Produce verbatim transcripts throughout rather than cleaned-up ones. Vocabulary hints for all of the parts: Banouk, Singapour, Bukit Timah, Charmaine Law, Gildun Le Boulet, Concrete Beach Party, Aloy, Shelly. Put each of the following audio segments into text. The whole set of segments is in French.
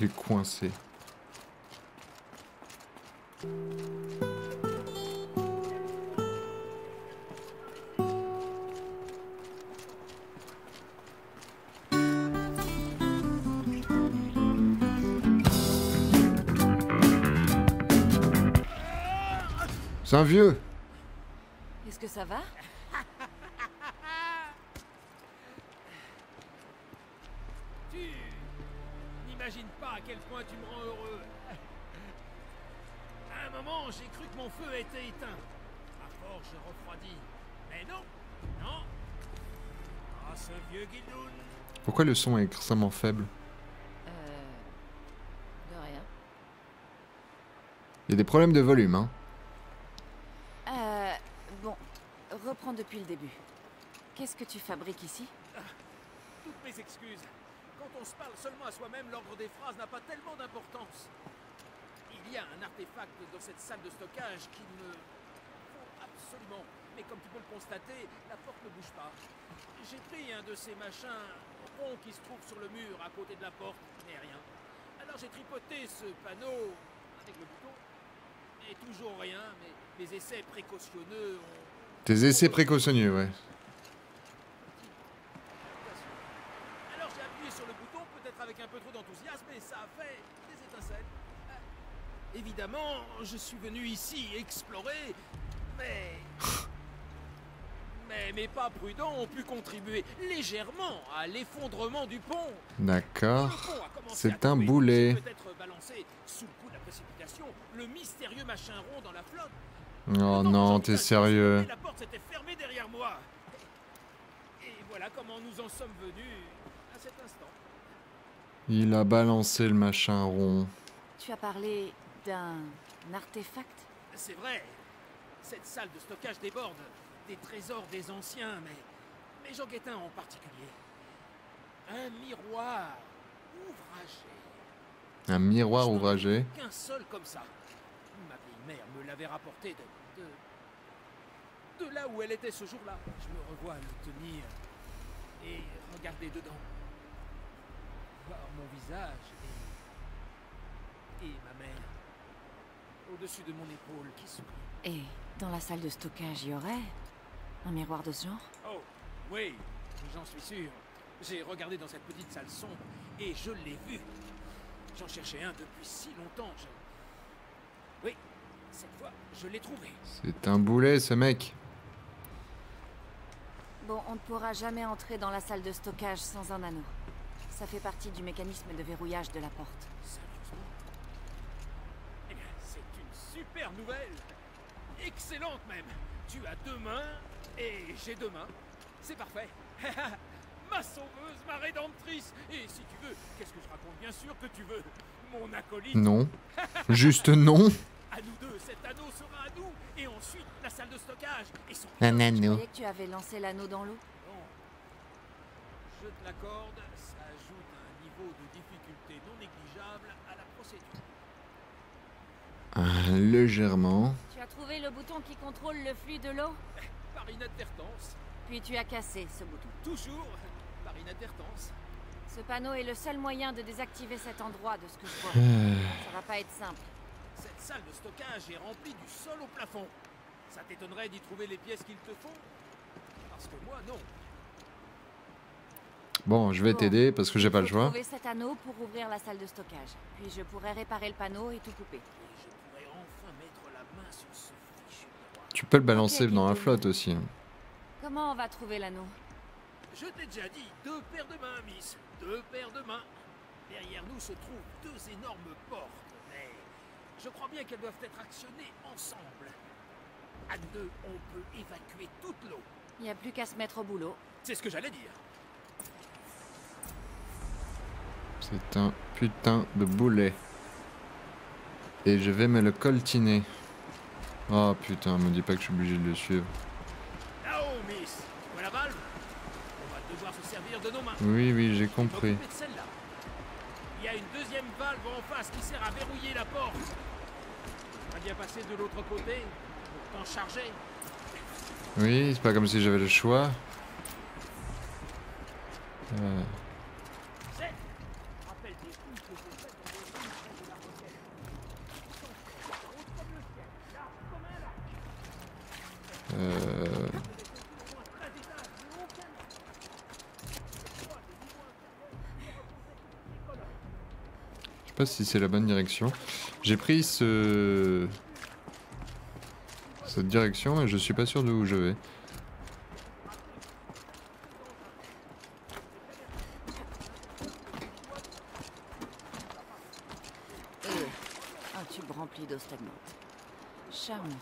je l'ai coincé. C'est un vieux. Est-ce que ça va ? À quel point tu me rends heureux. À un moment, j'ai cru que mon feu était éteint. À force, je refroidis. Mais non, non. Ah, oh, ce vieux Gildun. Pourquoi le son est extrêmement faible? Euh... De rien. Il y a des problèmes de volume, hein. Euh... Bon, reprends depuis le début. Qu'est-ce que tu fabriques ici? Ah, toutes mes excuses. Quand on se parle seulement à soi-même, l'ordre des phrases n'a pas tellement d'importance. Il y a un artefact dans cette salle de stockage qui me... Oh, absolument. Mais comme tu peux le constater, la porte ne bouge pas. J'ai pris un de ces machins ronds qui se trouve sur le mur à côté de la porte, mais rien. Alors j'ai tripoté ce panneau avec le bouton. Et toujours rien, mais mes essais précautionneux ont... Tes essais précautionneux, ouais. Avec un peu trop d'enthousiasme et ça a fait des étincelles. Euh, évidemment, je suis venu ici explorer, mais... mais mes pas prudents ont pu contribuer légèrement à l'effondrement du pont. D'accord, c'est un boulet. Peut-être balancé sous le coup de la précipitation, le mystérieux machin rond dans la flotte. Oh non, t'es sérieux. La porte s'était fermée derrière moi. Et voilà comment nous en sommes venus à cet instant. Il a balancé le machin rond. Tu as parlé d'un artefact? C'est vrai. Cette salle de stockage déborde des trésors des anciens, mais, mais j'en guette un en particulier. Un miroir ouvragé. Un miroir je ouvragé qu'un seul comme ça. Ma vieille mère me l'avait rapporté de, de, de là où elle était ce jour-là. Je me revois le tenir et regarder dedans. Mon visage et, et ma mère au-dessus de mon épaule qui sourit. Et dans la salle de stockage, il y aurait un miroir de ce genre? Oh, oui, j'en suis sûr. J'ai regardé dans cette petite salle sombre et je l'ai vu. J'en cherchais un depuis si longtemps. Je... Oui, cette fois, je l'ai trouvé. C'est un boulet, ce mec. Bon, on ne pourra jamais entrer dans la salle de stockage sans un anneau. Ça fait partie du mécanisme de verrouillage de la porte. Sérieusement? Eh bien, c'est une super nouvelle. Excellente même. Tu as deux mains et j'ai deux mains. C'est parfait. Ma sauveuse, ma rédemptrice. Et si tu veux, qu'est-ce que je raconte? Bien sûr que tu veux. Mon acolyte. Non. Juste non. À nous deux, cet anneau sera à nous. Et ensuite, la salle de stockage. Et son... Un anneau. Je croyais que tu avais lancé l'anneau dans l'eau. Je te l'accorde, ça ajoute un niveau de difficulté non négligeable à la procédure. Ah, légèrement. Tu as trouvé le bouton qui contrôle le flux de l'eau? Par inadvertance. Puis tu as cassé ce bouton. Toujours par inadvertance. Ce panneau est le seul moyen de désactiver cet endroit de ce que je vois. Ça va pas être simple. Cette salle de stockage est remplie du sol au plafond. Ça t'étonnerait d'y trouver les pièces qu'il te faut? Parce que moi, non. Bon, je vais t'aider parce que j'ai pas le choix. Je vais trouver cet anneau pour ouvrir la salle de stockage. Puis je pourrai réparer le panneau et tout couper. Et je pourrai enfin mettre la main sur ce fichu miroir. Tu peux le balancer dans la flotte aussi. Comment on va trouver l'anneau? Je t'ai déjà dit, deux paires de mains, Miss. Deux paires de mains. Derrière nous se trouvent deux énormes portes. Mais je crois bien qu'elles doivent être actionnées ensemble. À deux, on peut évacuer toute l'eau. Il n'y a plus qu'à se mettre au boulot. C'est ce que j'allais dire. C'est un putain de boulet. Et je vais me le coltiner. Oh putain, me dis pas que je suis obligé de le suivre. Oui, oui, j'ai compris. Il y a une deuxième valve en face qui sert à verrouiller la porte. On va bien passer de l'autre côté pour t'en charger. Oui, c'est pas comme si j'avais le choix. Euh... pas si c'est la bonne direction. J'ai pris ce... cette direction et je suis pas sûr d'où je vais. Un tube rempli d'eau stagnante. Charmant.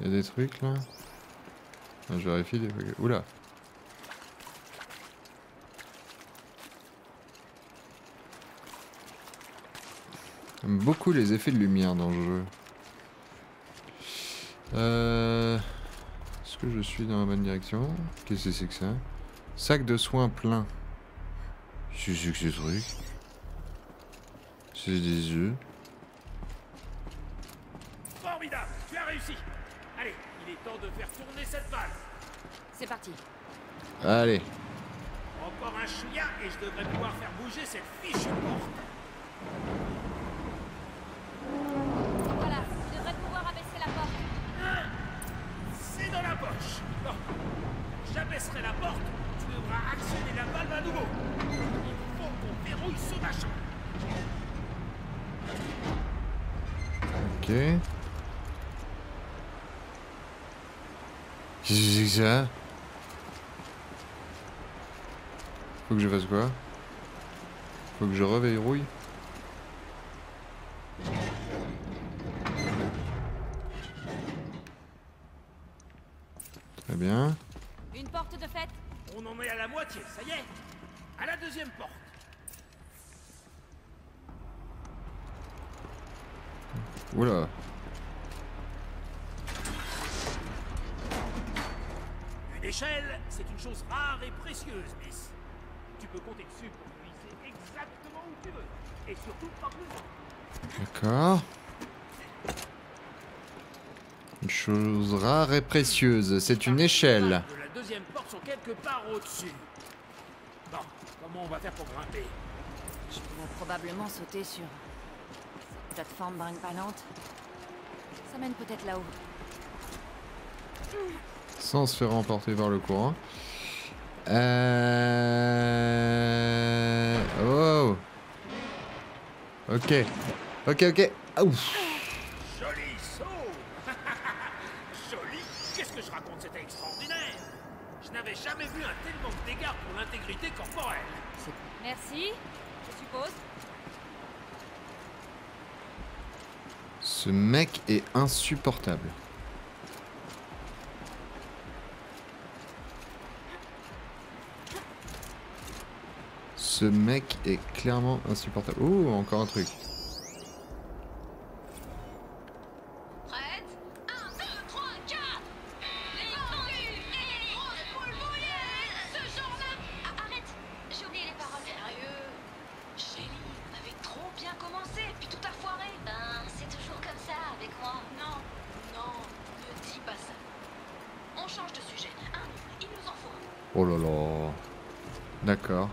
Il y a des trucs là. Je vérifie des trucs. Oula. J'aime beaucoup les effets de lumière dans le jeu. Euh... Est-ce que je suis dans la bonne direction? Qu'est-ce que c'est que ça? Sac de soins plein. Qu'est-ce que c'est que ces trucs? C'est des œufs. Formidable, tu as réussi. Allez, il est temps de faire tourner cette balle. C'est parti. Allez. Encore un chouïa et je devrais pouvoir faire bouger cette fichue porte. J'abaisserai la porte, tu devras actionner la valve à nouveau. Il faut qu'on verrouille ce machin. Ok. Qu'est-ce que c'est que ça? Faut que je fasse quoi? Faut que je reverrouille. Très bien. Une porte de fête. On en est à la moitié, ça y est. À la deuxième porte. Oula. Une échelle, c'est une chose rare et précieuse, Miss. Tu peux compter dessus pour puiser exactement où tu veux. Et surtout par besoin. D'accord. Une chose rare et précieuse, c'est une échelle. La deuxième porte sont quelque part au-dessus. Bon, comment on va faire pour grimper? Je peux probablement sauter sur cette plateforme brinque-pallante. Ça mène peut-être là-haut. Sans se faire emporter par le courant. Euh... Oh. Ok. Ok, ok. Ouf. Jamais vu un tel manque d'égard pour l'intégrité corporelle. Merci, je suppose. Ce mec est insupportable. Ce mec est clairement insupportable. Oh, encore un truc. Oh là là. D'accord.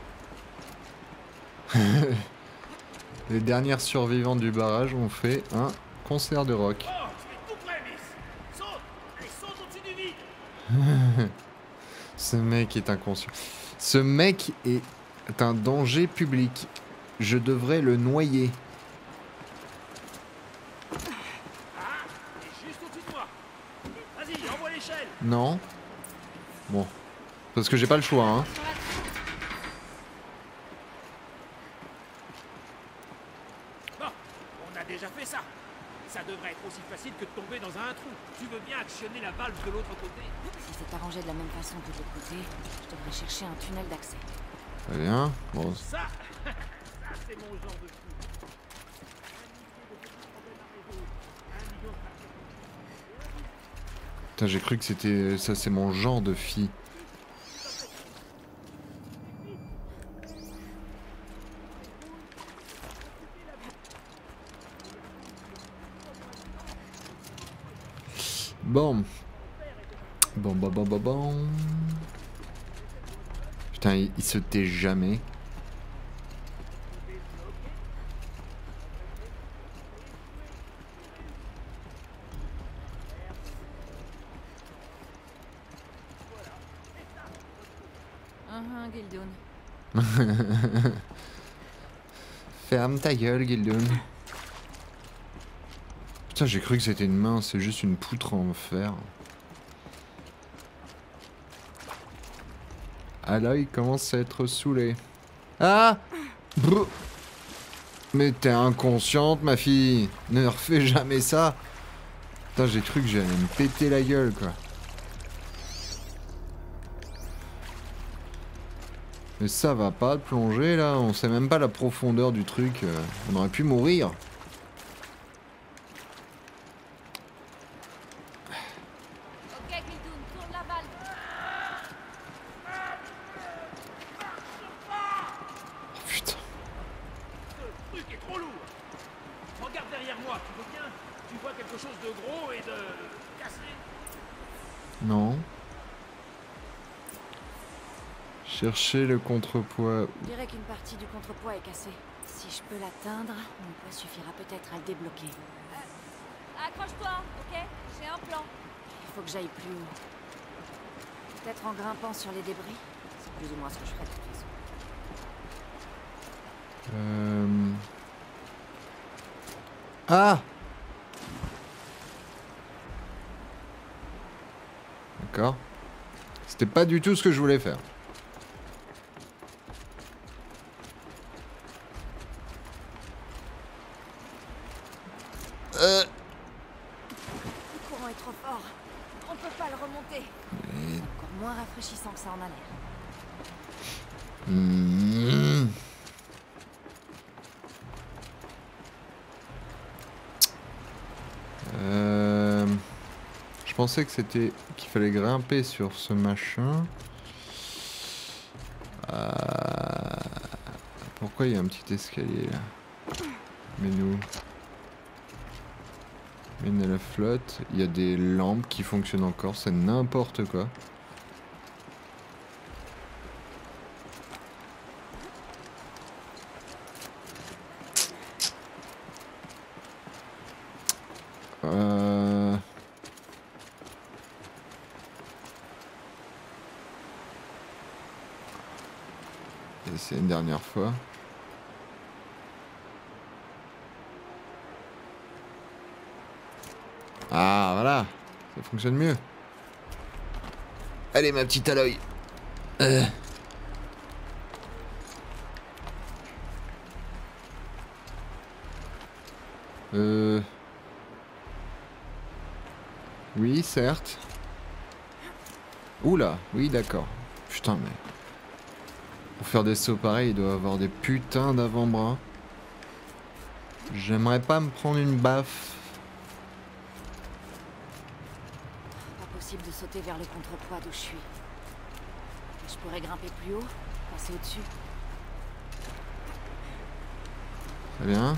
Les dernières survivantes du barrage ont fait un concert de rock. Oh, tu es tout prêt, Miss. Saute. Allez, saute au-dessus du vide. Ce mec est inconscient. Ce mec est un danger public. Je devrais le noyer. Ah, t'es juste au-dessus de moi. Vas-y, envoie l'échelle. Non. Bon. Parce que j'ai pas le choix, hein. Bon, on a déjà fait ça. Ça devrait être aussi facile que de tomber dans un trou. Tu veux bien actionner la valve de l'autre côté? Si c'est arrangé de la même façon que de l'autre côté, je devrais chercher un tunnel d'accès. Très bien. Bon. Ça, ça c'est mon genre de fou. Putain, j'ai cru que c'était... Ça, c'est mon genre de fille. Bon. Bon, bon, bon, bon, bon. Putain, il, il se tait jamais. Hum, uh-huh, Gildun. Ferme ta gueule, Gildun. Putain, j'ai cru que c'était une main, c'est juste une poutre en fer. Aloy commence à être saoulé. Ah! Brr. Mais t'es inconsciente, ma fille. Ne refais jamais ça. Putain, j'ai cru que j'allais me péter la gueule, quoi. Mais ça va pas de plonger, là. On sait même pas la profondeur du truc. Euh, on aurait pu mourir. Chercher le contrepoids. Je dirais qu'une partie du contrepoids est cassée. Si je peux l'atteindre, mon poids suffira peut-être à le débloquer. Euh, Accroche-toi, ok? J'ai un plan. Il faut que j'aille plus haut. Peut-être en grimpant sur les débris. C'est plus ou moins ce que je ferai de toute façon. Euh... Ah! D'accord. C'était pas du tout ce que je voulais faire. Je pensais que c'était qu'il fallait grimper sur ce machin. Euh... Pourquoi il y a un petit escalier là? Mais nous. Mais nous, la flotte. Il y a des lampes qui fonctionnent encore. C'est n'importe quoi. C'est une dernière fois. Ah voilà, ça fonctionne mieux. Allez ma petite Aloy. Euh. euh. Oui, certes. Oula, oui d'accord. Putain mais. Pour faire des sauts pareils, il doit avoir des putains d'avant-bras. J'aimerais pas me prendre une baffe. Pas possible de sauter vers le contrepoids d'où je suis. Je pourrais grimper plus haut, passer au-dessus. Très bien.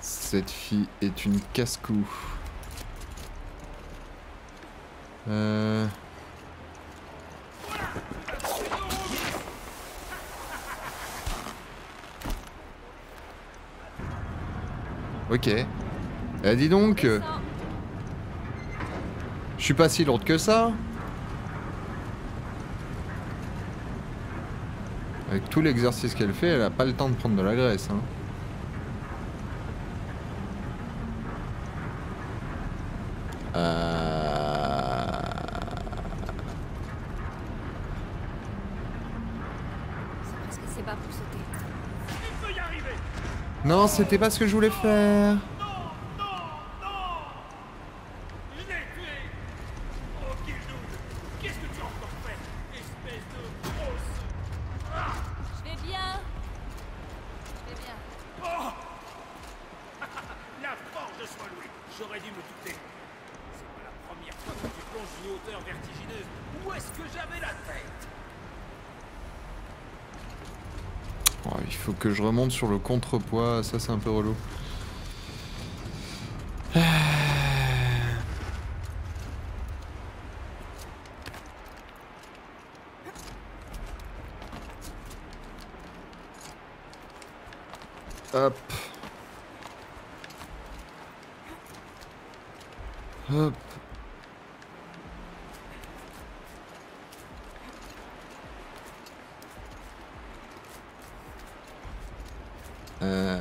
Cette fille est une casse-cou. Euh... Ok. Eh, dis donc. Euh, je suis pas si lourde que ça. Avec tout l'exercice qu'elle fait, elle a pas le temps de prendre de la graisse. Hein. Euh... C'est parce que c'est pas pour sauter. Non, c'était pas ce que je voulais faire. Non, non, non. Je l'ai tué. Oh, Gildun, qu'est-ce que tu as encore fait, espèce de grosse. Ah. Je vais bien. Je vais bien. Oh. La force soit louée. J'aurais dû me douter. C'est pas la première fois que tu plonges une hauteur vertigineuse. Où est-ce que j'avais la tête? Oh, il faut que je remonte sur le contrepoids, ça c'est un peu relou. Ah. Hop. Hop. Euh...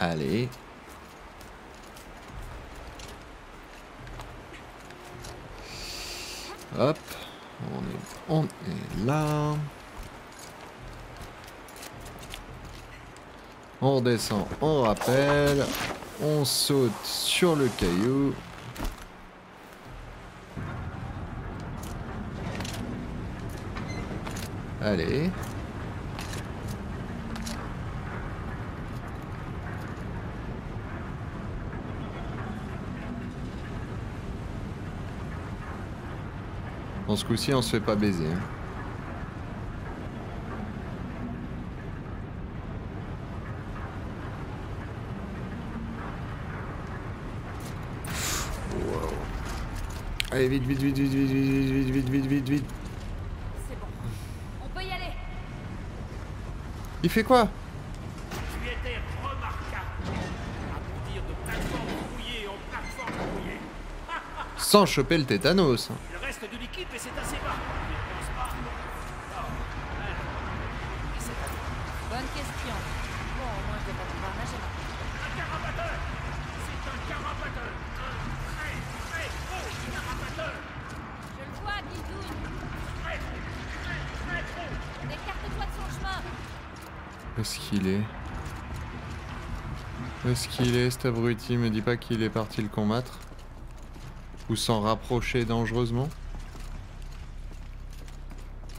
Allez. Hop. On est, on est là. On descend, on rappelle. On saute sur le caillou. Allez. Dans ce coup-ci, on se fait pas baiser. Hein. Wow. Allez, vite, vite, vite, vite, vite, vite, vite, vite, vite, vite, vite. Il fait quoi? Tu étais remarquable. À dire de plateforme rouillée en plateforme rouillée. Sans choper le tétanos. Il reste de l'équipe et c'est assez bas. Tu ne penses pas? Non. Et c'est pas tout. Bonne question. Bon, au moins je vais pas pouvoir nager. Un carapateur. C'est un carapateur. Un très, très gros carapateur. Je le vois, Gildun. Très, très, très gros. Écarte-toi de son chemin. Où est-ce qu'il est? Où est-ce qu'il est, cet abruti? Me dis pas qu'il est parti le combattre. Ou s'en rapprocher dangereusement.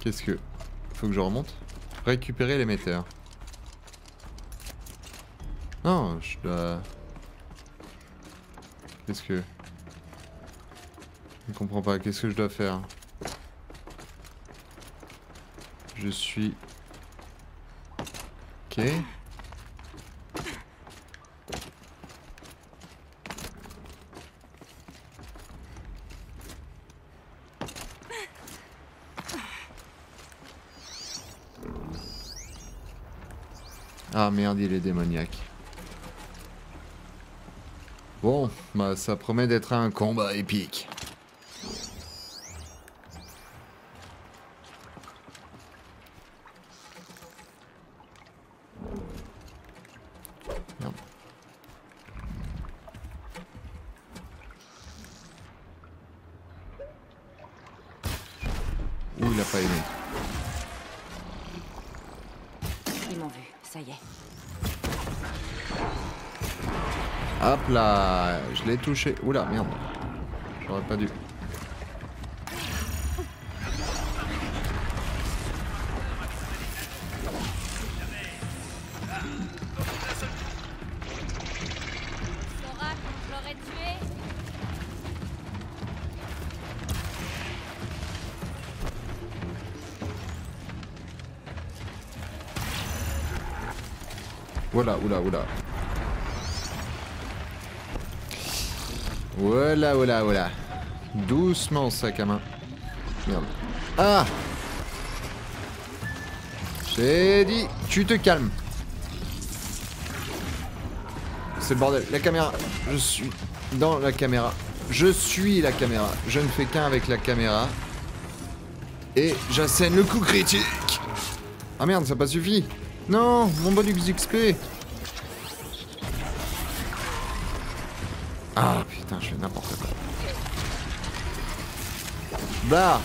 Qu'est-ce que... Faut que je remonte? Récupérer l'émetteur. Non, je dois... Qu'est-ce que... Je comprends pas, qu'est-ce que je dois faire? Je suis... Ok. Ah merde, il est démoniaque. Bon, bah ça promet d'être un combat épique. Là, je l'ai touché. Oula, merde. J'aurais pas dû. Voilà, oula, oula. Voilà, voilà, voilà. Doucement, sac à main. Merde. Ah! J'ai dit, tu te calmes. C'est le bordel. La caméra. Je suis dans la caméra. Je suis la caméra. Je ne fais qu'un avec la caméra. Et j'assène le coup critique. Ah merde, ça n'a pas suffi. Non, mon bonus X P. Ah putain, je fais n'importe quoi. Bah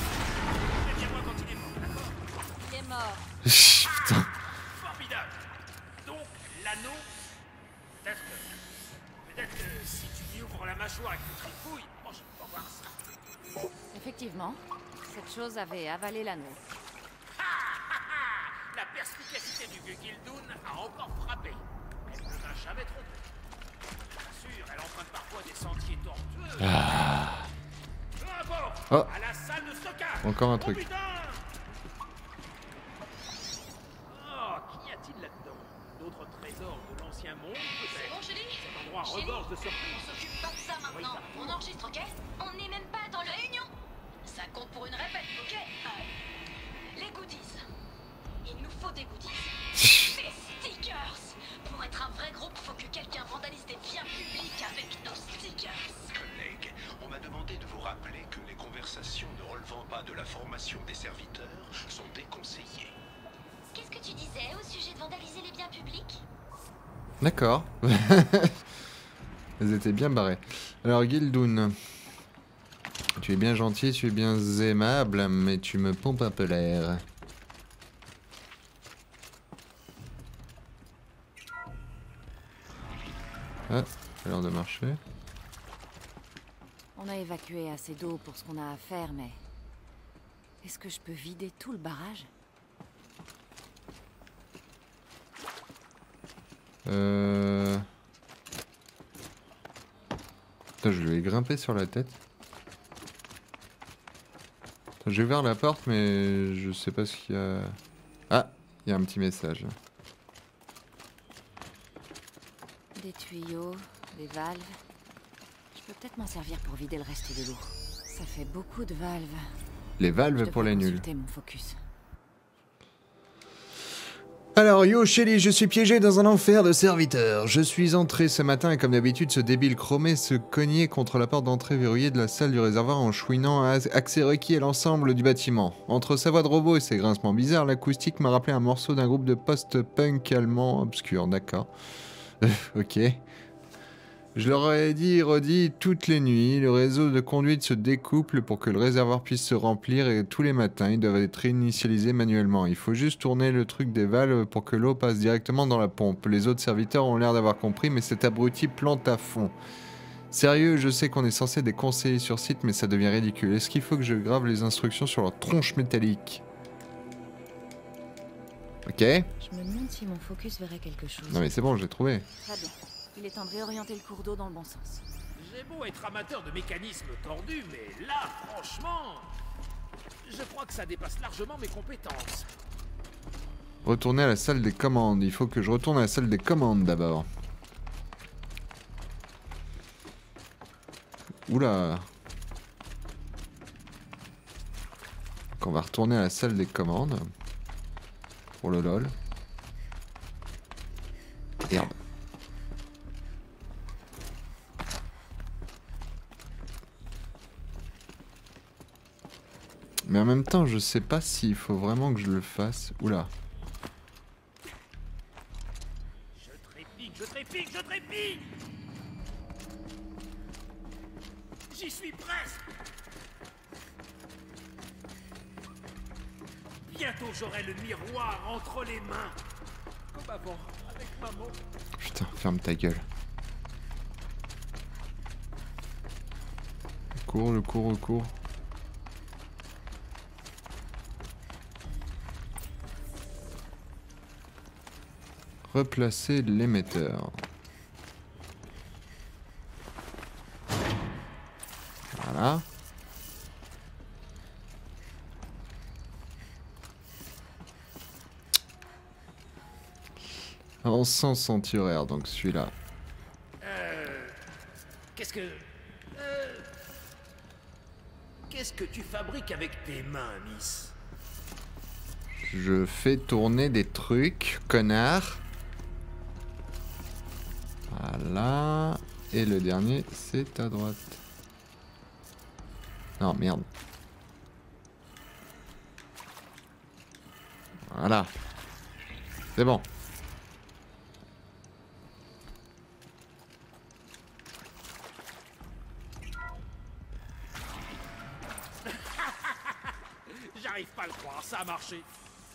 il est mort. Putain. Formidable. Donc l'anneau. Peut-être que. Peut-être que si tu y ouvres la mâchoire avec une tripouille, moi je peux pas voir ça. Effectivement, cette chose avait avalé l'anneau. Ha ha ha. La perspicacité du vieux Gildun a encore frappé. Elle ne m'a jamais trompé. Elle emprunte parfois des sentiers tortueux. Ah. Oh. À la salle de stockage. Encore un truc. Oh, oh qu'y a-t-il là-dedans? D'autres trésors de l'ancien monde peut-être. Bon, Shelly. Cet endroit regorge de surprises. On s'occupe pas de ça maintenant. Oui, ça. On enregistre, ok? On n'est même pas dans la réunion. Ça compte pour une répète, ok? euh, Les goodies. Il nous faut des goodies. Des stickers. Pour être un vrai groupe, faut que quelqu'un vandalise des biens publics avec nos stickers. Collègues, on m'a demandé de vous rappeler que les conversations ne relevant pas de la la formation des serviteurs sont déconseillées. Qu'est-ce que tu disais au sujet de vandaliser les biens publics? D'accord. Elles étaient bien barrées. Alors Gildun, tu es bien gentil, tu es bien aimable, mais tu me pompes un peu l'air. Ah, l'heure de marcher. On a évacué assez d'eau pour ce qu'on a à faire, mais... Est-ce que je peux vider tout le barrage ? Euh... Putain, je lui ai grimpé sur la tête. J'ai ouvert la porte, mais je sais pas ce qu'il y a... Ah, il y a un petit message. Des tuyaux, des valves... Je peux peut-être m'en servir pour vider le reste de l'eau. Ça fait beaucoup de valves. Les valves pour les nuls. Mon focus. Alors yo Shelly, je suis piégé dans un enfer de serviteurs. Je suis entré ce matin et comme d'habitude, ce débile chromé se cognait contre la porte d'entrée verrouillée de la salle du réservoir en chouinant à accès requis et l'ensemble du bâtiment. Entre sa voix de robot et ses grincements bizarres, l'acoustique m'a rappelé un morceau d'un groupe de post-punk allemand obscur, d'accord. Ok. Je leur ai dit et redit toutes les nuits, le réseau de conduite se découple pour que le réservoir puisse se remplir et tous les matins, ils doivent être initialisés manuellement. Il faut juste tourner le truc des valves pour que l'eau passe directement dans la pompe. Les autres serviteurs ont l'air d'avoir compris, mais cet abruti plante à fond. Sérieux, je sais qu'on est censé des conseillers sur site, mais ça devient ridicule. Est-ce qu'il faut que je grave les instructions sur leur tronche métallique? Ok. Je me demande si mon focus verrait quelque chose. Non mais c'est bon, je l'ai trouvé. Très bien. Il est temps de réorienter le cours d'eau dans le bon sens. J'ai beau être amateur de mécanismes tordus, mais là, franchement, je crois que ça dépasse largement mes compétences. Retourner à la salle des commandes. Il faut que je retourne à la salle des commandes d'abord. Oula. Donc on va retourner à la salle des commandes. Pour le lol. Merde. Mais en même temps, je sais pas s'il faut vraiment que je le fasse. Oula. Je trépigne, je trépigne, je trépigne. J'y suis presque. Bientôt j'aurai le miroir entre les mains. Comme avant, avec maman. Putain, ferme ta gueule. Le cours, le cours, le cours. Replacer l'émetteur. Voilà. En sens centuraire, donc celui-là. Euh, Qu'est-ce que... Euh, Qu'est-ce que tu fabriques avec tes mains, Miss? Je fais tourner des trucs, connard. Voilà. Et le dernier, c'est à droite. Non, merde. Voilà. C'est bon. J'arrive pas à le croire, ça a marché.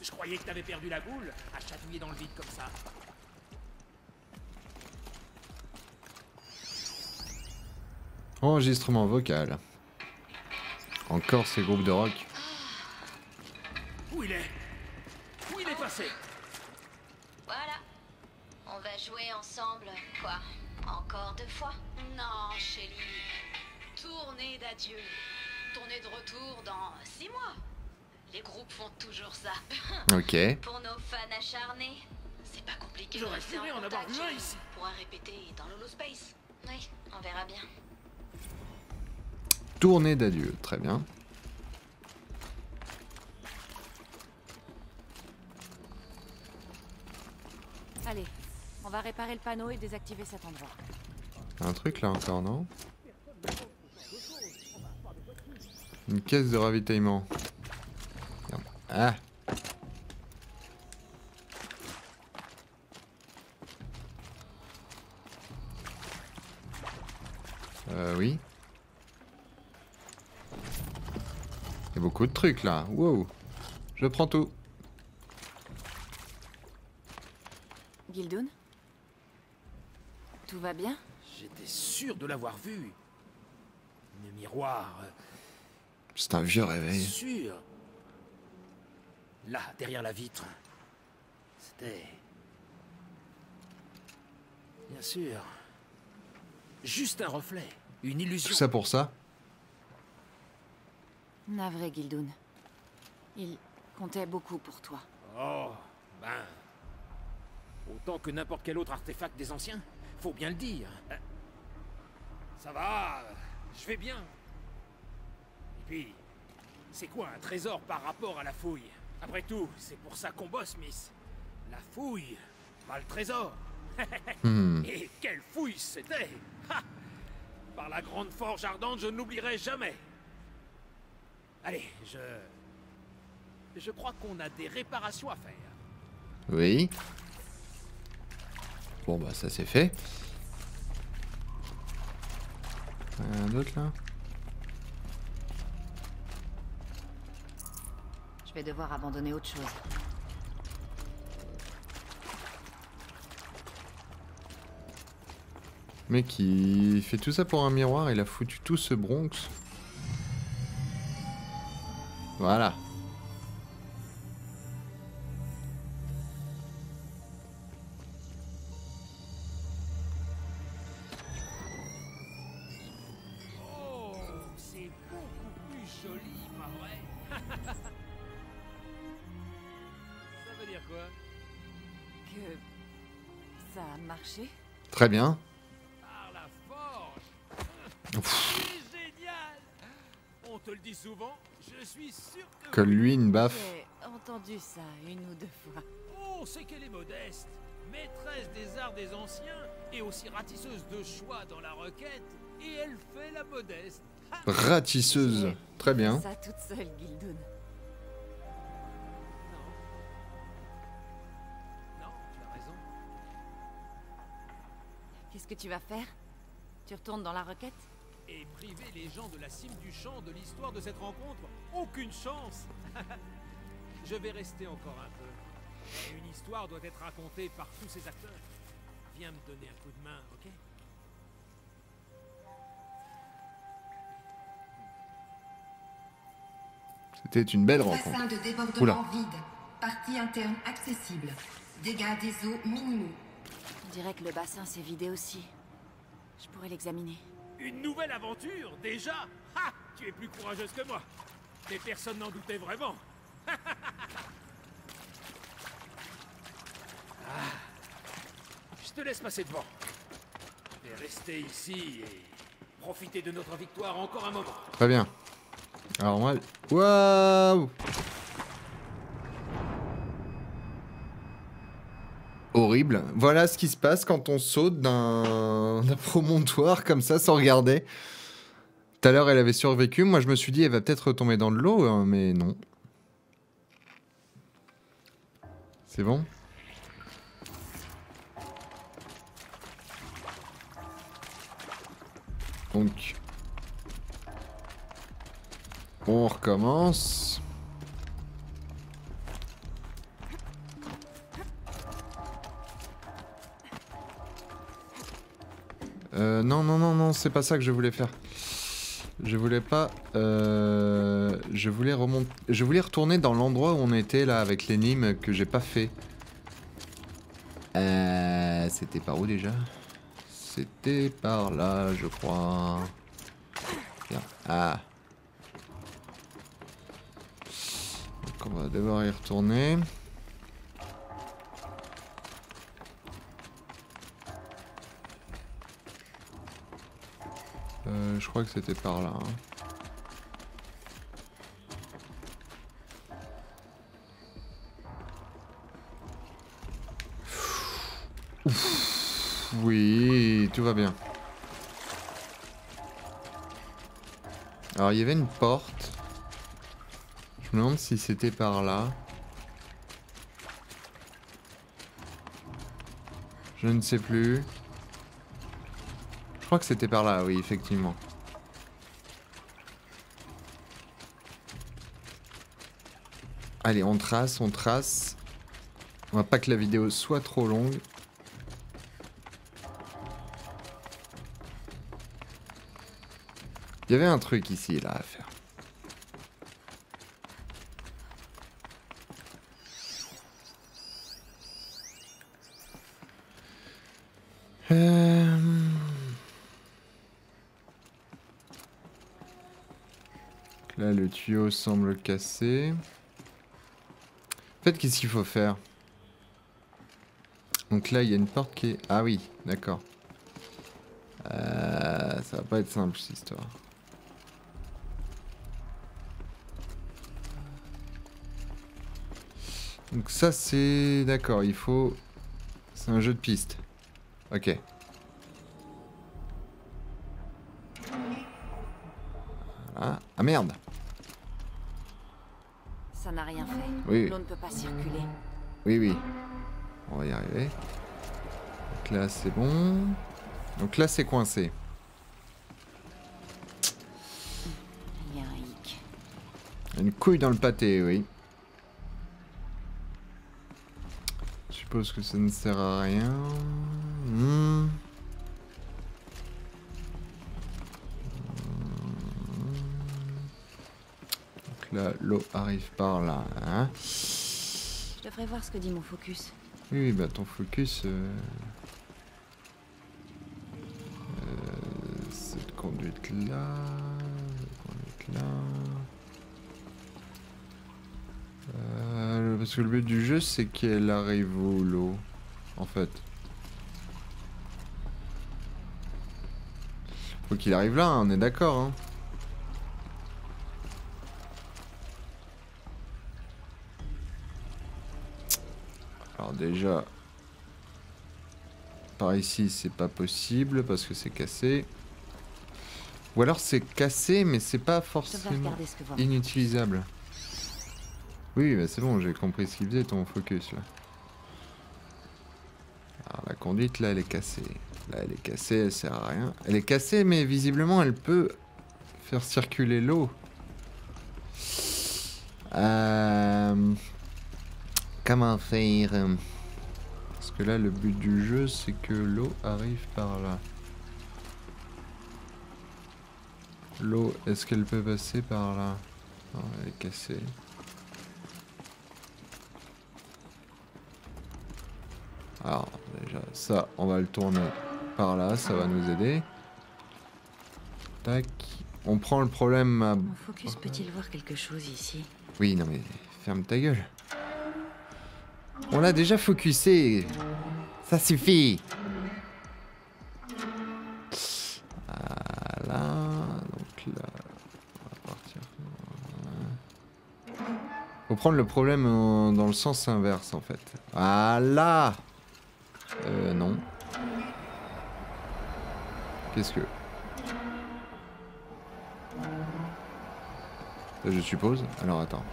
Je croyais que t'avais perdu la boule à chatouiller dans le vide comme ça. Enregistrement vocal. Encore ces groupes de rock. Où il est? Où il est passé? Voilà. On va jouer ensemble. Quoi? Encore deux fois? Non, Shelly. Tournée d'adieu. Tournée de retour dans six mois. Les groupes font toujours ça. Ok. Pour nos fans acharnés, c'est pas compliqué. J'aurais aimé en avoir vu un ici. On pourra répéter dans l'Holospace. Oui, on verra bien. Tournée d'adieu, très bien. Allez, on va réparer le panneau et désactiver cet endroit. Un truc là encore, non? Une caisse de ravitaillement. Ah. Euh, oui. Il y a beaucoup de trucs là. Wow. Je prends tout. Gildun ? Tout va bien ? J'étais sûr de l'avoir vu. Le miroir. C'est un vieux réveil. Sûr. Là, derrière la vitre. C'était... Bien sûr. Juste un reflet. Une illusion. Tout ça pour ça ? Navré, Gildun. Il comptait beaucoup pour toi. Oh, ben... Autant que n'importe quel autre artefact des anciens, faut bien le dire. Ça va, je vais bien. Et puis, c'est quoi un trésor par rapport à la fouille? Après tout, c'est pour ça qu'on bosse, Miss. La fouille, pas le trésor. hmm. Et quelle fouille c'était! Par la grande forge ardente, je n'oublierai jamais. Allez, je... Je crois qu'on a des réparations à faire. Oui. Bon bah ça c'est fait. Un d'autre là. Je vais devoir abandonner autre chose. Mec, qui fait tout ça pour un miroir, il a foutu tout ce Bronx. Voilà. Très bien. Par la forge. C'est génial. On te le dit souvent, je suis sûr que... Que lui une baffe. J'ai entendu ça une ou deux fois. Oh, c'est qu'elle est modeste. Maîtresse des arts des anciens et aussi ratisseuse de choix dans la requête. Et elle fait la modeste. Ratisseuse. Très bien. Ça toute seule, Gildun. Qu'est-ce que tu vas faire? Tu retournes dans la requête? Et priver les gens de la cime du champ de l'histoire de cette rencontre? Aucune chance. Je vais rester encore un peu. Une histoire doit être racontée par tous ces acteurs. Viens me donner un coup de main, ok? C'était une belle rencontre. Bassin de débordement. Oula. Vide. Partie interne accessible. Dégâts des eaux minimaux. Je dirais que le bassin s'est vidé aussi. Je pourrais l'examiner. Une nouvelle aventure, déjà? Ha! Tu es plus courageuse que moi. Mais personne n'en doutait vraiment. Ah, je te laisse passer devant. Je vais rester ici et profiter de notre victoire encore un moment. Très bien. Alors moi... Waouh! Horrible. Voilà ce qui se passe quand on saute d'un promontoire comme ça sans regarder. Tout à l'heure, elle avait survécu. Moi, je me suis dit, elle va peut-être retomber dans de l'eau, hein, mais non. C'est bon? Donc... On recommence... Euh, non, non, non, non, c'est pas ça que je voulais faire. Je voulais pas... Euh, je voulais remonter... Je voulais retourner dans l'endroit où on était, là, avec l'énigme que j'ai pas fait. Euh, c'était par où, déjà? C'était par là, je crois. Bien. Ah. Donc, on va devoir y retourner. Euh, je crois que c'était par là. Hein. Ouf. Oui, tout va bien. Alors, il y avait une porte. Je Je me demande si c'était par là. Je ne sais plus. Je crois que c'était par là, oui, effectivement. Allez, on trace, on trace. On va pas que la vidéo soit trop longue. Il y avait un truc ici, là, à faire. Euh... Là, le tuyau semble cassé. En fait, qu'est-ce qu'il faut faire? Donc là, il y a une porte qui est... Ah oui, d'accord. Euh, ça va pas être simple, cette histoire. Donc ça, c'est... D'accord, il faut... C'est un jeu de piste. Ok. Voilà. Ah merde! Ça n'a rien fait. Oui. L'eau ne peut pas circuler. Oui, oui. On va y arriver. Donc là, c'est bon. Donc là, c'est coincé. Il y a un hic. Une couille dans le pâté, oui. Je suppose que ça ne sert à rien. Hmm. Là, l'eau arrive par là. Hein, je devrais voir ce que dit mon focus. Oui, oui, bah ton focus... Euh... Euh, cette conduite là... Cette conduite là... Euh, parce que le but du jeu, c'est qu'elle arrive où, l'eau, en fait. Faut qu'il arrive là, hein, on est d'accord, hein. Déjà, par ici, c'est pas possible parce que c'est cassé. Ou alors c'est cassé, mais c'est pas forcément inutilisable. Oui, bah c'est bon, j'ai compris ce qu'il faisait ton focus là. Alors la conduite là, elle est cassée. Là, elle est cassée, elle sert à rien. Elle est cassée, mais visiblement, elle peut faire circuler l'eau. Euh... Comment faire? Parce que là, le but du jeu, c'est que l'eau arrive par là. L'eau, est-ce qu'elle peut passer par là? Non, elle est cassée. Alors, déjà, ça, on va le tourner par là, ça va nous aider. Tac. On prend le problème à... Mon focus peut-il voir quelque chose ici? Oui, non mais ferme ta gueule. On l'a déjà focusé. Ça suffit. Voilà. Donc là, on va partir. Voilà. Faut prendre le problème en, dans le sens inverse en fait. Voilà. Euh non. Qu'est-ce que... Je suppose. Alors attends.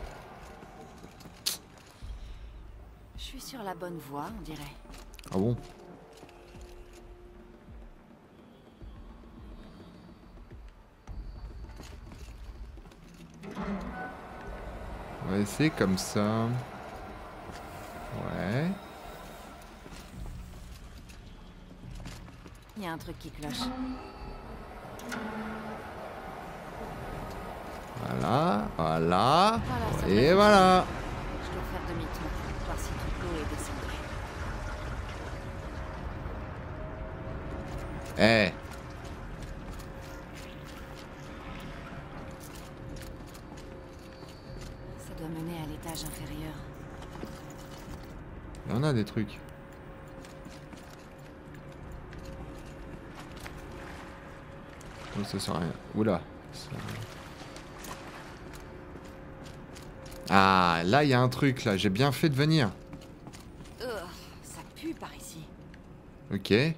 Sur la bonne voie, on dirait. Ah bon? On va essayer comme ça. Ouais. Il y a un truc qui cloche. Voilà, voilà, voilà et voilà. Je dois faire demi-tour. Eh hey. Ça doit mener à l'étage inférieur. Il y en a des trucs. Oh, ça sert à rien. Oula. Ça... Ah, là il y a un truc là. J'ai bien fait de venir. Euh, ça pue par ici. Ok. Hey,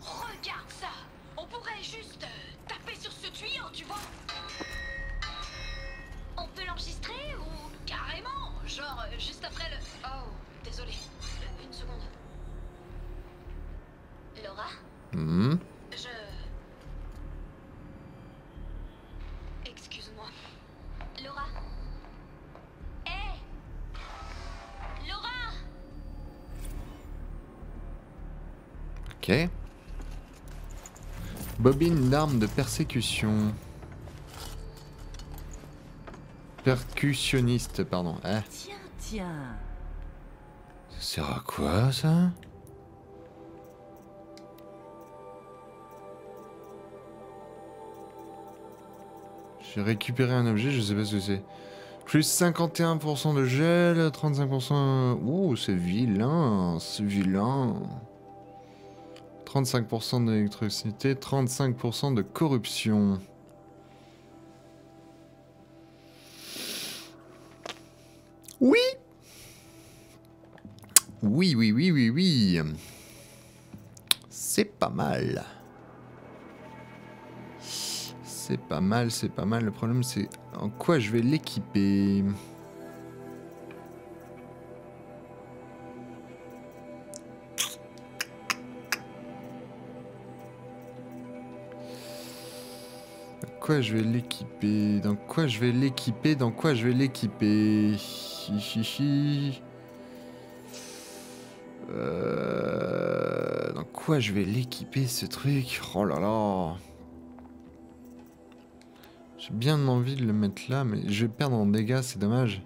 regarde ça. Mmh. Je... Excuse-moi. Laura. Hé hey Laura. Ok. Bobine d'armes de persécution. Percussionniste, pardon. Eh. Tiens, tiens. Ça sert à quoi ça? J'ai récupéré un objet, je sais pas ce que c'est. Plus cinquante et un pour cent de gel, trente-cinq pour cent... Ouh, c'est vilain, c'est vilain. trente-cinq pour cent d'électricité, trente-cinq pour cent de corruption. Oui. Oui, oui, oui, oui, oui. C'est pas mal. C'est pas mal, c'est pas mal. Le problème, c'est en quoi je vais l'équiper. Dans quoi je vais l'équiper. Dans quoi je vais l'équiper. Dans quoi je vais l'équiper. Hihihi. Euh... Dans quoi je vais l'équiper, ce truc. Oh là là. J'ai bien envie de le mettre là, mais je vais perdre en dégâts, c'est dommage.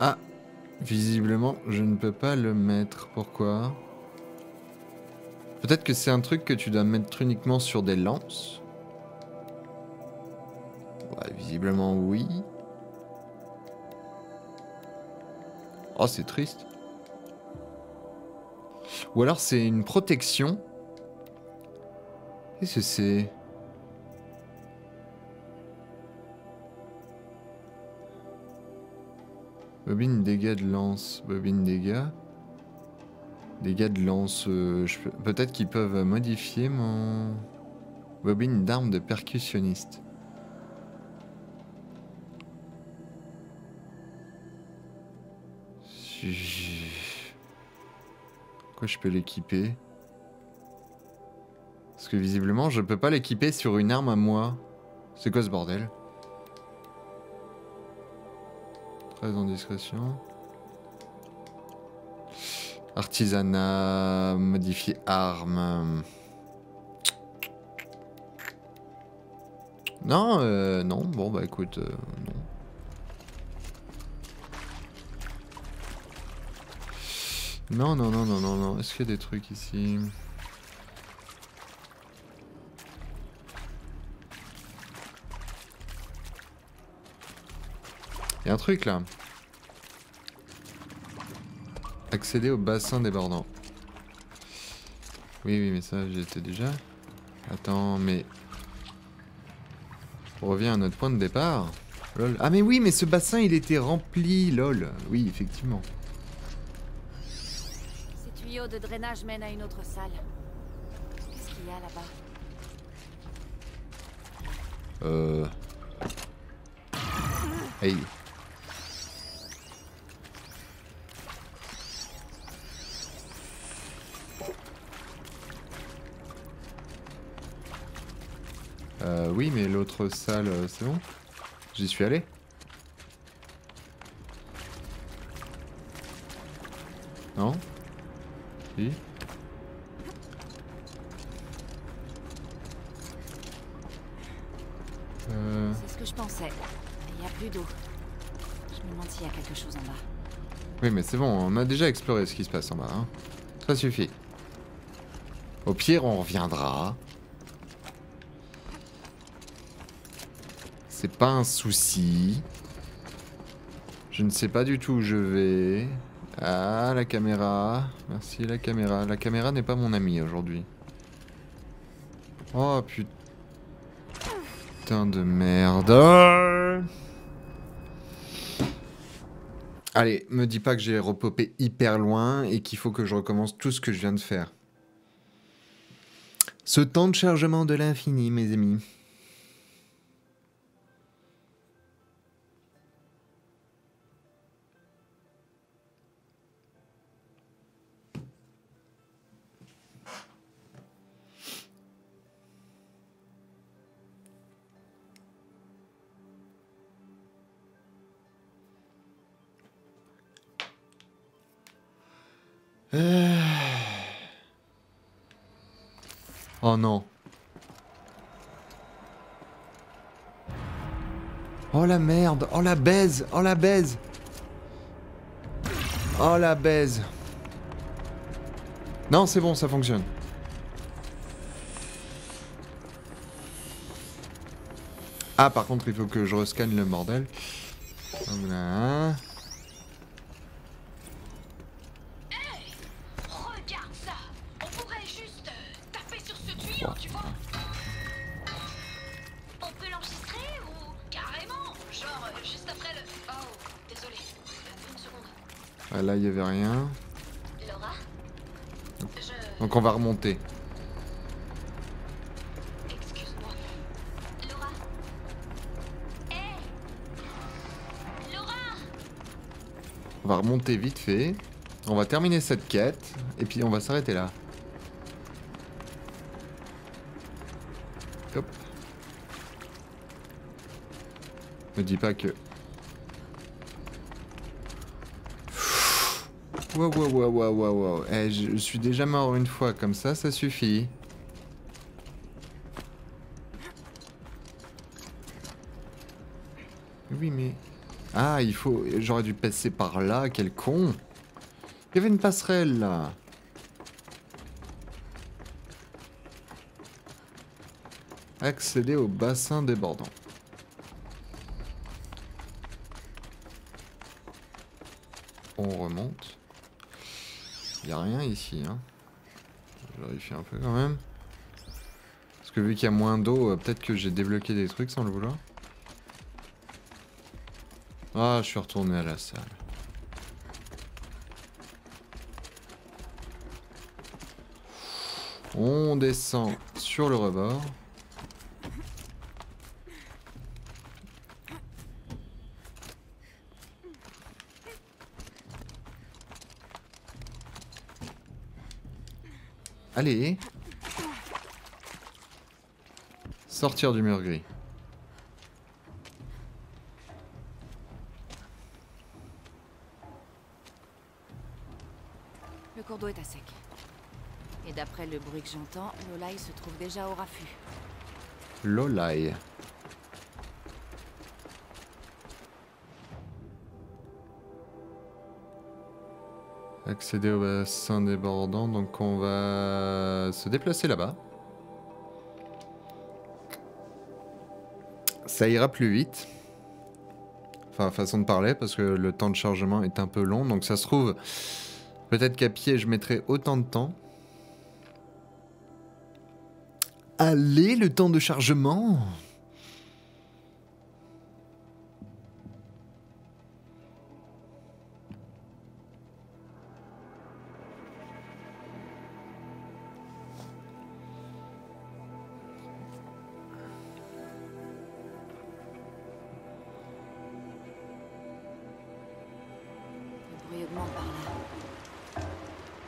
Ah, visiblement, je ne peux pas le mettre. Pourquoi? Peut-être que c'est un truc que tu dois mettre uniquement sur des lances. Ouais, visiblement, oui. Oh, c'est triste. Ou alors c'est une protection. Qu'est-ce que c'est? Bobine dégâts de lance. Bobine dégâts. Dégâts de lance. Euh, je peux... Peut-être qu'ils peuvent modifier mon... Bobine d'armes de percussionniste. J... Pourquoi je peux l'équiper? Parce que visiblement je peux pas l'équiper sur une arme à moi. C'est quoi ce bordel? Très en discrétion. Artisanat, modifier arme. Non, euh, non, bon bah écoute, euh, non. Non, non, non, non, non, non. Est-ce qu'il y a des trucs ici? Il y a un truc là. Accéder au bassin débordant. Oui, oui, mais ça, j'y étais déjà. Attends, mais... On revient à notre point de départ. Lol. Ah mais oui, mais ce bassin, il était rempli, lol. Oui, effectivement. Tuyau de drainage mène à une autre salle. Qu'est-ce qu'il y a là-bas? Euh... Hey. Euh... Oui, mais l'autre salle, c'est bon? J'y suis allé? Non? Oui. Euh... C'est ce que je pensais. Il n'y a plus d'eau. Je me demande s'il y a quelque chose en bas. Oui, mais c'est bon, on a déjà exploré ce qui se passe en bas. Hein. Ça suffit. Au pire, on reviendra. C'est pas un souci. Je ne sais pas du tout où je vais. Ah, la caméra. Merci, la caméra. La caméra n'est pas mon amie aujourd'hui. Oh, putain de merde. Ah allez, me dis pas que j'ai repopé hyper loin et qu'il faut que je recommence tout ce que je viens de faire. Ce temps de chargement de l'infini, mes amis. Euh... Oh non. Oh la merde. Oh la baise. Oh la baise. Oh la baise. Non, c'est bon, ça fonctionne. Ah, par contre, il faut que je rescanne le bordel. Voilà. Hey, regarde ça. On pourrait juste taper sur ce tuyau, tu vois. On peut l'enregistrer ou carrément, genre juste après le... Oh, désolé. Une seconde. Ah là, il n'y avait rien. Laura, donc, je... donc on va remonter. On va remonter vite fait. On va terminer cette quête. Et puis on va s'arrêter là. Hop. Me dis pas que... Waouh, waouh, waouh, waouh, waouh. Wow. Eh, je, je suis déjà mort une fois comme ça, ça suffit. Oui, mais... Ah, il faut... J'aurais dû passer par là, quel con. Il y avait une passerelle, là. Accéder au bassin débordant. On remonte. Il n'y a rien ici, hein. Je vérifie un peu, quand même. Parce que vu qu'il y a moins d'eau, peut-être que j'ai débloqué des trucs sans le vouloir. Ah, je suis retourné à la salle. On descend sur le rebord. Allez. Sortir du mur gris. Est à sec. Et d'après le bruit que j'entends, l'Oloy se trouve déjà au raffut. L'Oloy. Accéder au bassin débordant, donc on va se déplacer là-bas. Ça ira plus vite. Enfin, façon de parler, parce que le temps de chargement est un peu long, donc ça se trouve... Peut-être qu'à pied, je mettrai autant de temps. Allez, le temps de chargement.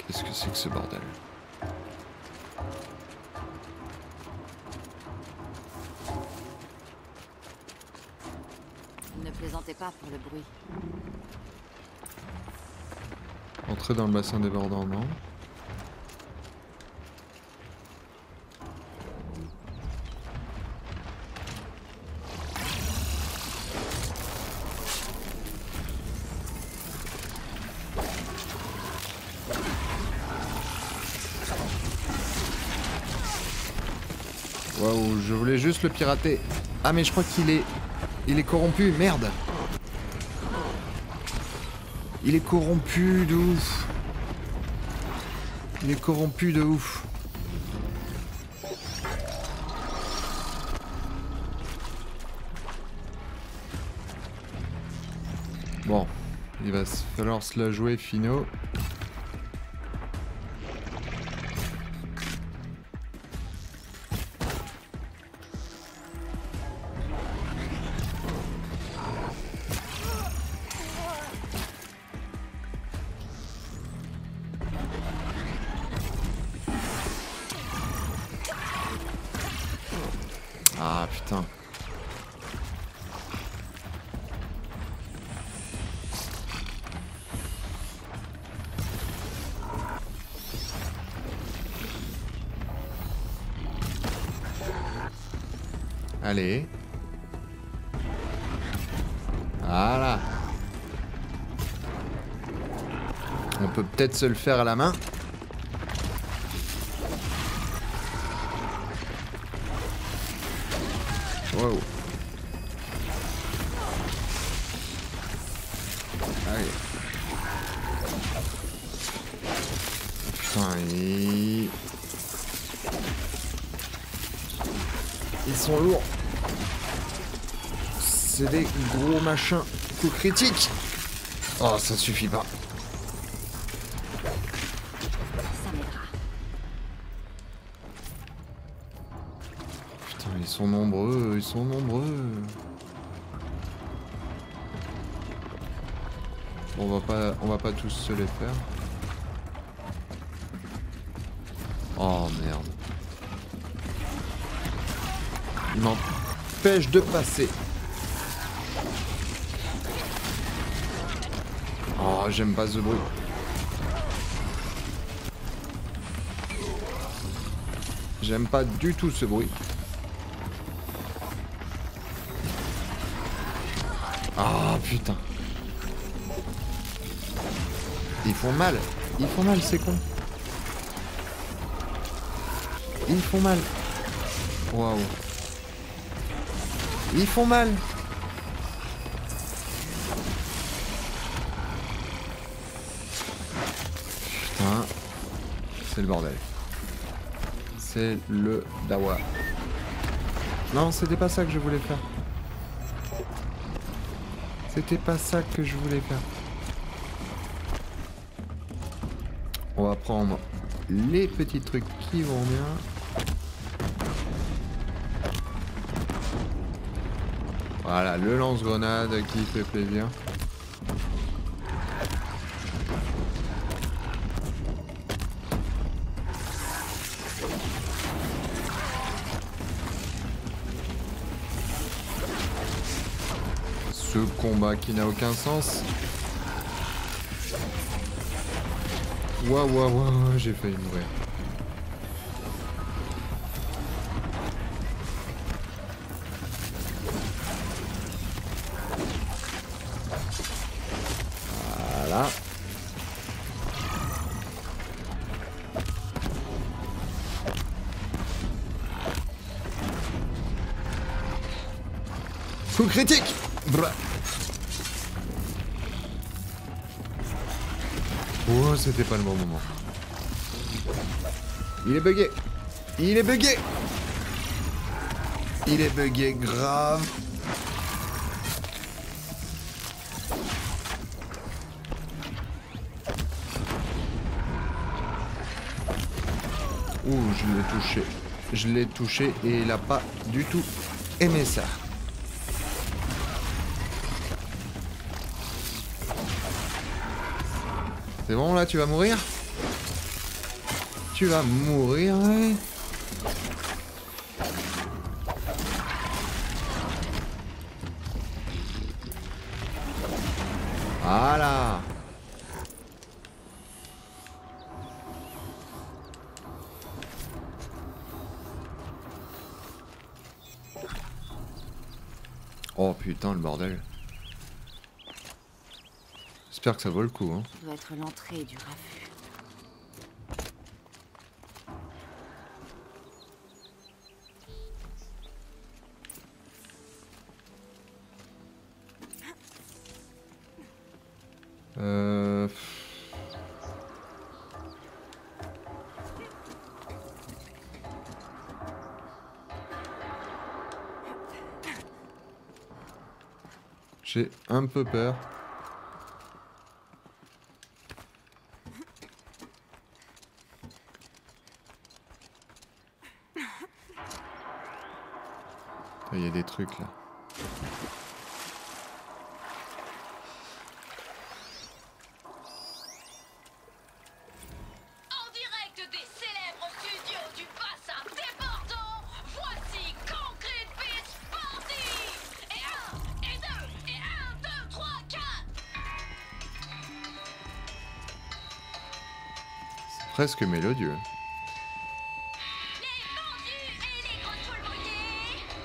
Qu'est-ce que c'est que ce bordel? Ne plaisantez pas pour le bruit. Entrer dans le bassin débordant, non? Waouh, je voulais juste le pirater. Ah mais je crois qu'il est... Il est corrompu, merde. Il est corrompu de ouf. Il est corrompu de ouf. Bon, il va falloir se la jouer finaux. Ah putain. Allez. Voilà. On peut peut-être se le faire à la main. Wow. Allez. Putain, ils... ils sont lourds. C'est des gros machins. Coup critique. Oh, ça suffit pas. Putain, ils sont nombreux, ils sont nombreux. On va pas, on va pas tous se les faire. Oh merde. Il m'empêche de passer. Oh, j'aime pas ce bruit. J'aime pas du tout ce bruit. Ah putain. Ils font mal. Ils font mal, c'est con. Ils font mal. Waouh. Ils font mal. Putain. C'est le bordel. C'est le dawa. Non, c'était pas ça que je voulais faire. C'était pas ça que je voulais faire. On va prendre les petits trucs qui vont bien. Voilà, le lance-grenade qui fait plaisir. Ce combat qui n'a aucun sens. Waouh, waouh, waouh, j'ai failli mourir. Voilà. Coup critique. Bra. Oh, c'était pas le bon moment. Il est bugué. Il est bugué. Il est bugué grave. Ouh, je l'ai touché. Je l'ai touché et il a pas du tout aimé ça. C'est bon là, tu vas mourir. Tu vas mourir, ouais. Voilà. Oh putain, le bordel. J'espère que ça vaut le coup, hein. Ça doit être l'entrée du raffut. Euh... J'ai un peu peur. Il y a des trucs là. En direct des célèbres studios du bassin débordant, voici Concrete Beach Party. Et un, et deux, et un, deux, trois, quatre. C'est presque mélodieux. Les bandits et les gros tout le bouillés,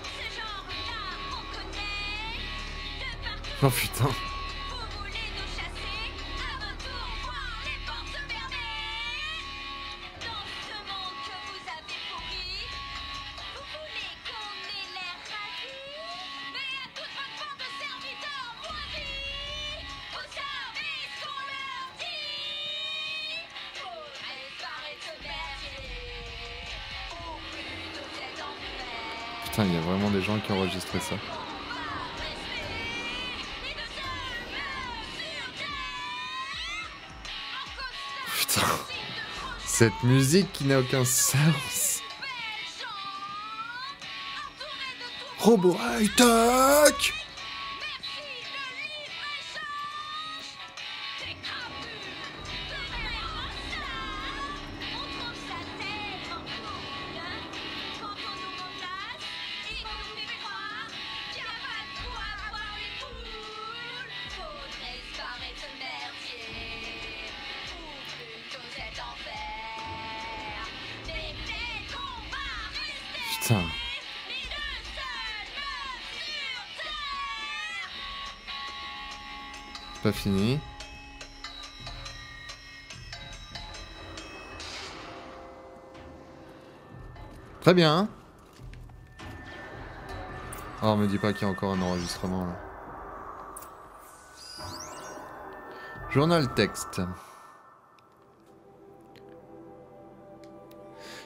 c'est genre Oh putain. Putain, il y a vraiment des gens qui ont enregistré ça. Putain, cette musique qui n'a aucun sens. Robot high-tech. Putain. C'est pas fini. Très bien. Oh, on me dit pas qu'il y a encore un enregistrement là. Journal texte.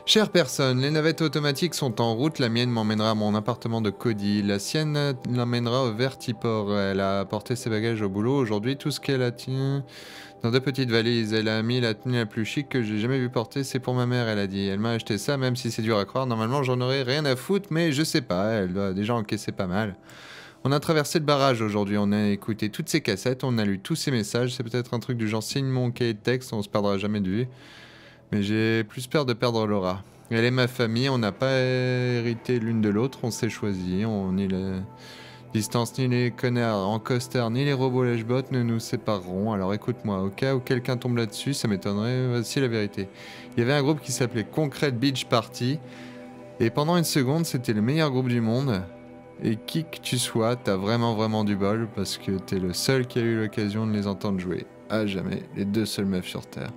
Chère personne, les navettes automatiques sont en route, la mienne m'emmènera à mon appartement de Cody, la sienne l'emmènera au Vertiport, elle a apporté ses bagages au boulot, aujourd'hui tout ce qu'elle a tient dans deux petites valises, elle a mis la tenue la plus chic que j'ai jamais vu porter, c'est pour ma mère elle a dit, elle m'a acheté ça même si c'est dur à croire, normalement j'en aurais rien à foutre mais je sais pas, elle doit déjà encaisser pas mal. On a traversé le barrage aujourd'hui, on a écouté toutes ces cassettes, on a lu tous ces messages, c'est peut-être un truc du genre signe mon cahier de texte, on se perdra jamais de vue. Mais j'ai plus peur de perdre Laura. Elle est ma famille, on n'a pas hérité l'une de l'autre, on s'est choisi, on ni la distance, ni les connards en costard, ni les robots lèche-bottes ne nous sépareront. Alors écoute-moi, au cas où quelqu'un tombe là-dessus, ça m'étonnerait, voici la vérité. Il y avait un groupe qui s'appelait Concrete Beach Party, et pendant une seconde, c'était le meilleur groupe du monde. Et qui que tu sois, t'as vraiment vraiment du bol, parce que t'es le seul qui a eu l'occasion de les entendre jouer. À jamais, les deux seules meufs sur Terre.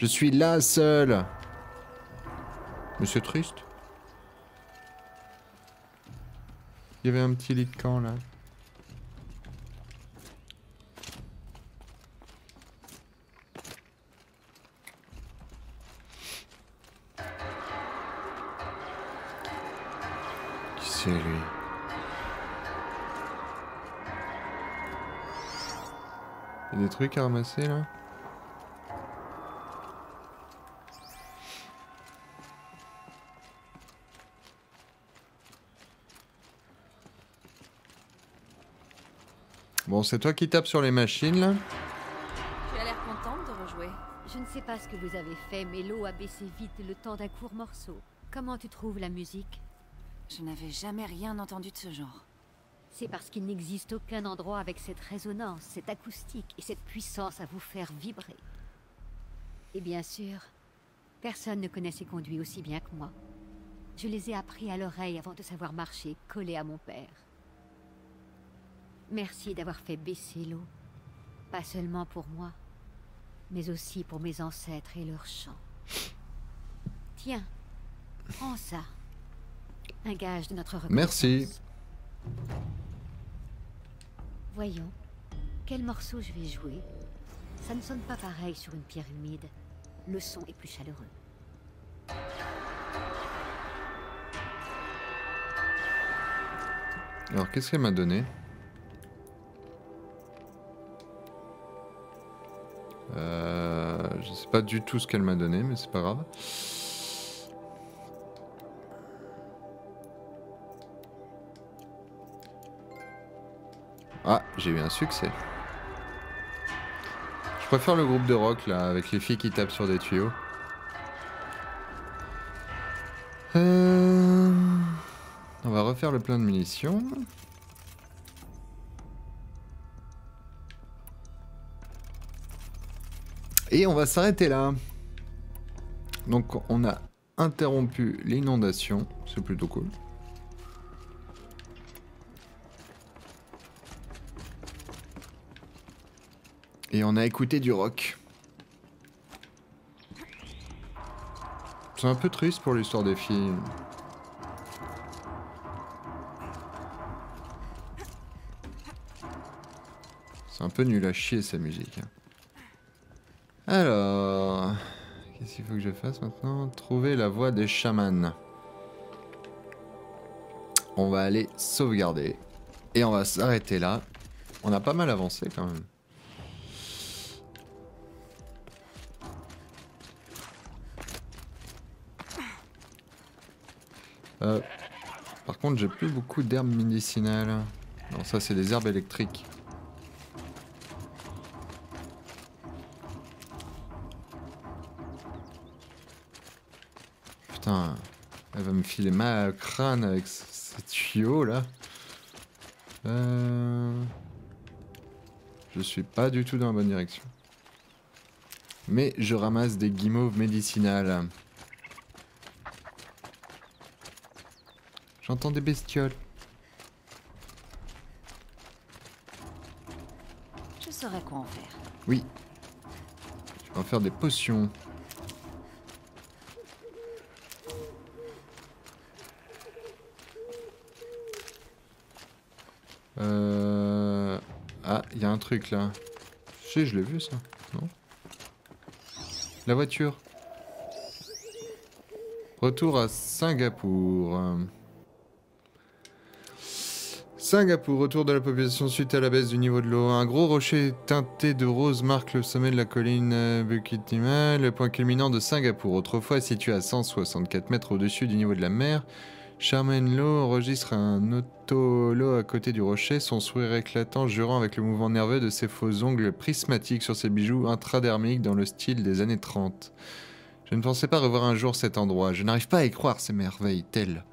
Je suis là seul. Mais c'est triste. Il y avait un petit lit de camp là. Qui c'est lui ? Il y a des trucs à ramasser là ? Bon, c'est toi qui tapes sur les machines, là. Tu as l'air contente de rejouer. Je ne sais pas ce que vous avez fait, mais l'eau a baissé vite le temps d'un court morceau. Comment tu trouves la musique? Je n'avais jamais rien entendu de ce genre. C'est parce qu'il n'existe aucun endroit avec cette résonance, cette acoustique et cette puissance à vous faire vibrer. Et bien sûr, personne ne connaît ces conduits aussi bien que moi. Je les ai appris à l'oreille avant de savoir marcher, collés à mon père. Merci d'avoir fait baisser l'eau, pas seulement pour moi, mais aussi pour mes ancêtres et leurs chants. Tiens, prends ça, un gage de notre reconnaissance. Merci. Voyons, quel morceau je vais jouer. Ça ne sonne pas pareil sur une pierre humide, le son est plus chaleureux. Alors qu'est-ce qu'elle m'a donné ? Euh, je sais pas du tout ce qu'elle m'a donné, mais c'est pas grave. Ah, j'ai eu un succès. Je préfère le groupe de rock là, avec les filles qui tapent sur des tuyaux. Euh... On va refaire le plein de munitions. Et on va s'arrêter là. Donc on a interrompu l'inondation, c'est plutôt cool. Et on a écouté du rock. C'est un peu triste pour l'histoire des filles. C'est un peu nul à chier sa musique. Alors... qu'est-ce qu'il faut que je fasse maintenant? Trouver la voie des chamans. On va aller sauvegarder. Et on va s'arrêter là. On a pas mal avancé quand même. Euh, par contre, j'ai plus beaucoup d'herbes médicinales. Non, ça c'est des herbes électriques. Putain, elle va me filer ma crâne avec ces tuyaux là. Euh... Je suis pas du tout dans la bonne direction. Mais je ramasse des guimauves médicinales. J'entends des bestioles. Je saurais quoi en faire. Oui. Je vais en faire des potions. Euh... Ah, il y a un truc là. Je sais, je l'ai vu ça. Non? La voiture. Retour à Singapour. Singapour, retour de la population suite à la baisse du niveau de l'eau. Un gros rocher teinté de rose marque le sommet de la colline Bukit Timah, le point culminant de Singapour. Autrefois situé à cent soixante-quatre mètres au-dessus du niveau de la mer, Charmaine Law enregistre un autolo à côté du rocher, son sourire éclatant jurant avec le mouvement nerveux de ses faux ongles prismatiques sur ses bijoux intradermiques dans le style des années trente. Je ne pensais pas revoir un jour cet endroit, je n'arrive pas à y croire ces merveilles telles.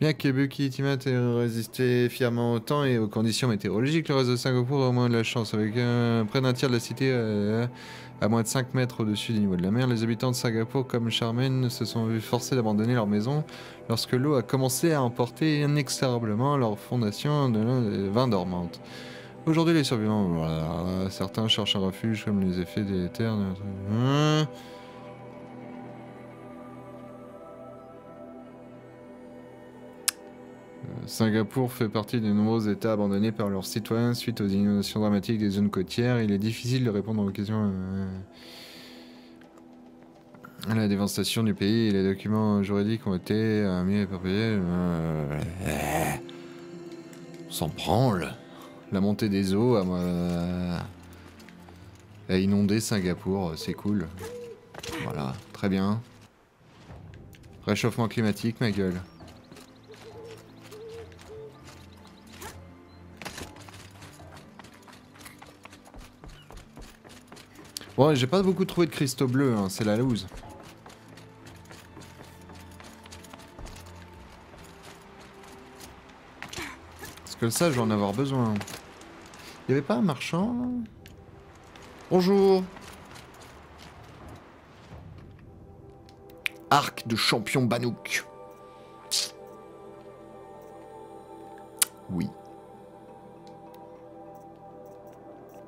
Bien que Bukit Timah ait résisté fièrement au temps et aux conditions météorologiques, le reste de Singapour a au moins de la chance. Avec euh, près d'un tiers de la cité euh, à moins de cinq mètres au-dessus du niveau de la mer, les habitants de Singapour, comme Charmaine, se sont vus forcés d'abandonner leur maison lorsque l'eau a commencé à emporter inexorablement leur fondation de vin dormante. Aujourd'hui, les survivants, voilà, certains cherchent un refuge comme les effets des terres. De... Singapour fait partie des nombreux États abandonnés par leurs citoyens suite aux inondations dramatiques des zones côtières. Il est difficile de répondre aux questions à la dévastation du pays. Les documents juridiques ont été mis à éparpiller. On s'en branle. La montée des eaux a, a inondé Singapour. C'est cool. Voilà, très bien. Réchauffement climatique, ma gueule. Bon, j'ai pas beaucoup trouvé de cristaux bleus, hein, c'est la loose. Parce que ça, je vais en avoir besoin. Il y avait pas un marchand? Bonjour. Arc de champion Banouk. Oui.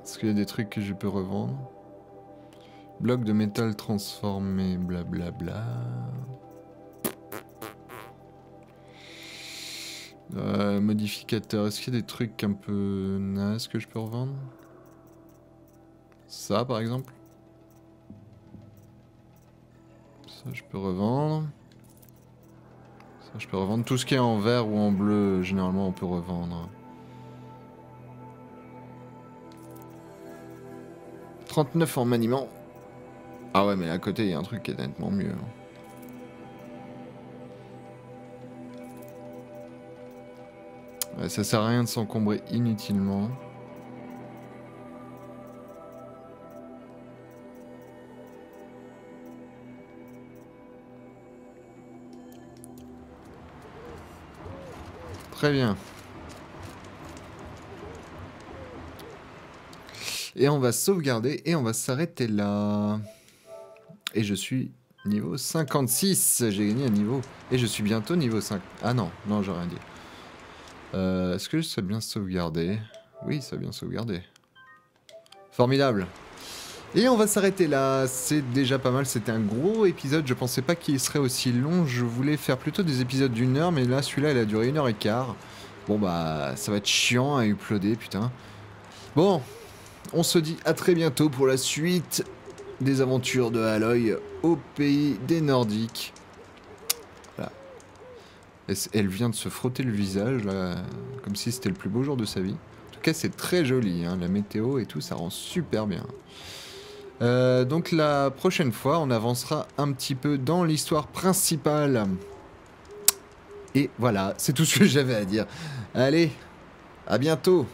Est-ce qu'il y a des trucs que je peux revendre? Bloc de métal transformé, blablabla. Bla bla. Euh, modificateur, est-ce qu'il y a des trucs un peu nazes que je peux revendre? Ça par exemple. Ça je peux revendre. Ça je peux revendre. Tout ce qui est en vert ou en bleu, généralement on peut revendre. trente-neuf en maniement. Ah ouais, mais à côté, il y a un truc qui est nettement mieux. Ouais, ça sert à rien de s'encombrer inutilement. Très bien. Et on va sauvegarder et on va s'arrêter là. Et je suis niveau cinquante-six, j'ai gagné un niveau. Et je suis bientôt niveau cinq. Ah non, non, j'ai rien dit. Euh, Est-ce que ça a bien sauvegardé? Oui, ça a bien sauvegardé. Formidable. Et on va s'arrêter là, c'est déjà pas mal, c'était un gros épisode, je pensais pas qu'il serait aussi long, je voulais faire plutôt des épisodes d'une heure, mais là celui-là il a duré une heure et quart. Bon bah ça va être chiant à uploader, putain. Bon, on se dit à très bientôt pour la suite des aventures de Aloy au pays des Nordiques. Voilà. Elle vient de se frotter le visage, là, comme si c'était le plus beau jour de sa vie. En tout cas c'est très joli, hein, la météo et tout, ça rend super bien. Euh, donc la prochaine fois, on avancera un petit peu dans l'histoire principale. Et voilà, c'est tout ce que j'avais à dire. Allez, à bientôt!